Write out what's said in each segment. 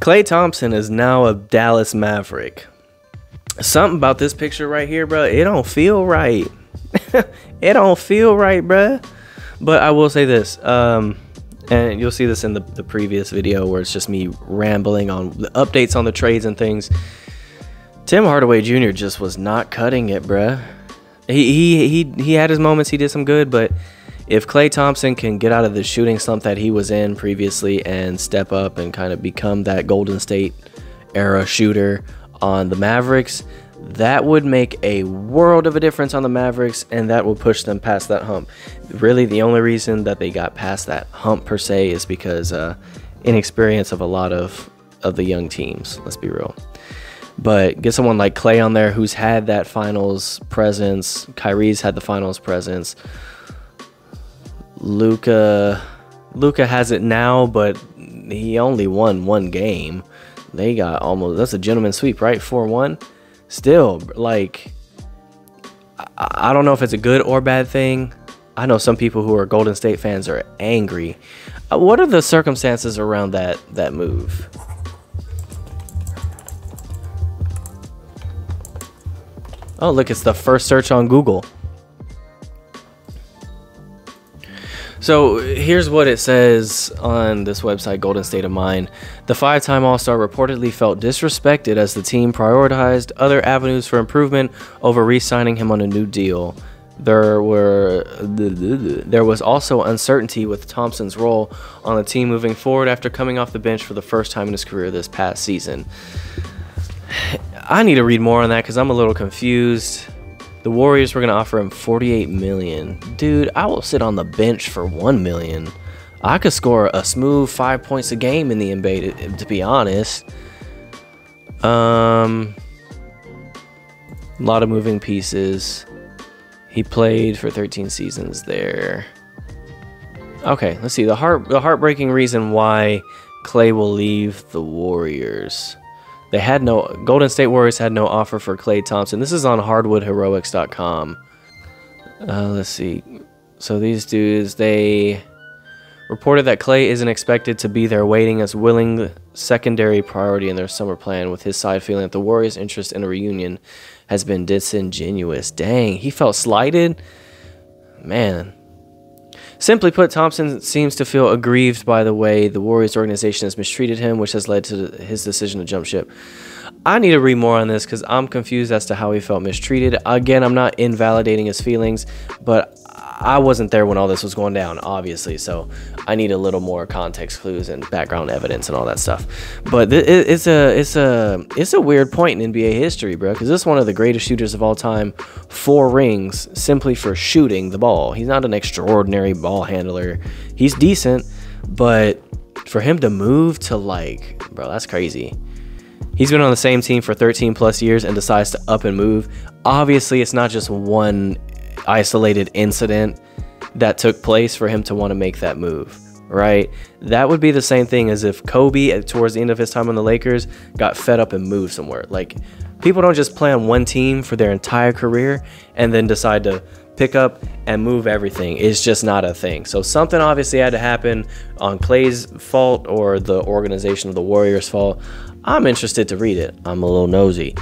Klay Thompson is now a Dallas Maverick. Something about this picture right here, bro. It don't feel right. It don't feel right, bro. But I will say this, and you'll see this in the previous video where it's just me rambling on the updates on the trades and things. Tim Hardaway Jr. just was not cutting it, bruh. He had his moments. He did some good, but if Klay Thompson can get out of the shooting slump that he was in previously and step up and kind of become that Golden State era shooter on the Mavericks, that would make a world of a difference on the Mavericks, and that will push them past that hump. Really, the only reason that they got past that hump per se is because inexperience of a lot of the young teams, let's be real. But get someone like Klay on there who's had that finals presence. Kyrie's had the finals presence. Luka has it now, but he only won one game. They got almost, that's a gentleman's sweep, right? 4-1. Still, like, I don't know if it's a good or bad thing. I know some people who are Golden State fans are angry. What are the circumstances around that move? Oh, look, it's the first search on Google. So here's what it says on this website, Golden State of Mind. The five-time All-Star reportedly felt disrespected as the team prioritized other avenues for improvement over re-signing him on a new deal. There was also uncertainty with Thompson's role on the team moving forward after coming off the bench for the first time in his career this past season. I need to read more on that because I'm a little confused. The Warriors were going to offer him $48 million. Dude, I will sit on the bench for $1 million. I could score a smooth 5 points a game in the NBA, to be honest. A lot of moving pieces. He played for 13 seasons there. Okay, let's see. The heartbreaking reason why Klay will leave the Warriors. They had no, Golden State Warriors had no offer for Klay Thompson. This is on hardwoodheroics.com. Let's see. So these dudes, they reported that Klay isn't expected to be there waiting as willing secondary priority in their summer plan, with his side feeling that the Warriors' interest in a reunion has been disingenuous. Dang, he felt slighted? Man. Simply put, Thompson seems to feel aggrieved by the way the Warriors organization has mistreated him, which has led to his decision to jump ship. I need to read more on this because I'm confused as to how he felt mistreated. Again, I'm not invalidating his feelings, but I wasn't there when all this was going down, obviously, so I need a little more context clues and background evidence and all that stuff. But it's a weird point in NBA history, bro, because this is one of the greatest shooters of all time, 4 rings simply for shooting the ball. He's not an extraordinary ball handler. He's decent, but for him to move to, like, bro, that's crazy. He's been on the same team for 13 plus years and decides to up and move. Obviously, it's not just one isolated incident that took place for him to want to make that move, right? That would be the same thing as if Kobe, towards the end of his time on the Lakers, got fed up and moved somewhere. Like, people don't just play on one team for their entire career and then decide to pick up and move everything. It's just not a thing. So something obviously had to happen on Klay's fault or the organization of the Warriors' fault. I'm interested to read it. I'm a little nosy.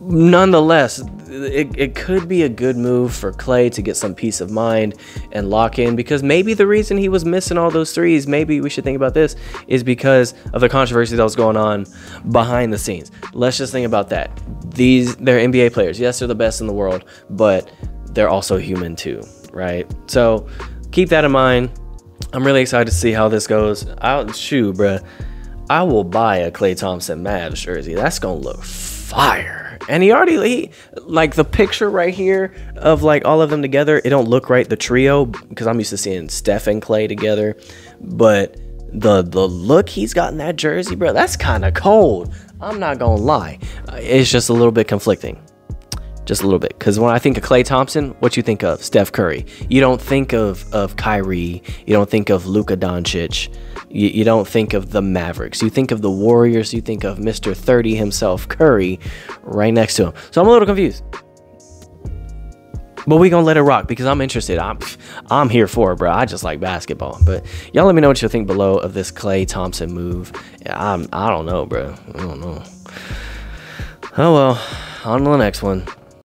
Nonetheless, it could be a good move for Klay to get some peace of mind and lock in, because maybe the reason he was missing all those threes, maybe we should think about this, is because of the controversy that was going on behind the scenes. Let's just think about that. They're NBA players. Yes, they're the best in the world, but they're also human too, right? So keep that in mind. I'm really excited to see how this goes. Shoot, bruh. I will buy a Klay Thompson Mavs jersey. That's going to look fire. And he like the picture right here of like all of them together, it don't look right, the trio, because I'm used to seeing Steph and Klay together, but the look he's got in that jersey, bro, that's kind of cold. I'm not gonna lie, it's just a little bit conflicting, just a little bit, because when I think of Klay Thompson, what you think of? Steph Curry. You don't think of Kyrie. You don't think of Luka Doncic. You don't think of the Mavericks. You think of the Warriors. You think of Mr. 30 himself, Curry, right next to him. So I'm a little confused. But we gonna let it rock because I'm interested. I'm here for it, bro. I just like basketball. But y'all let me know what you think below of this Klay Thompson move. I don't know, bro. I don't know. Oh well, on to the next one.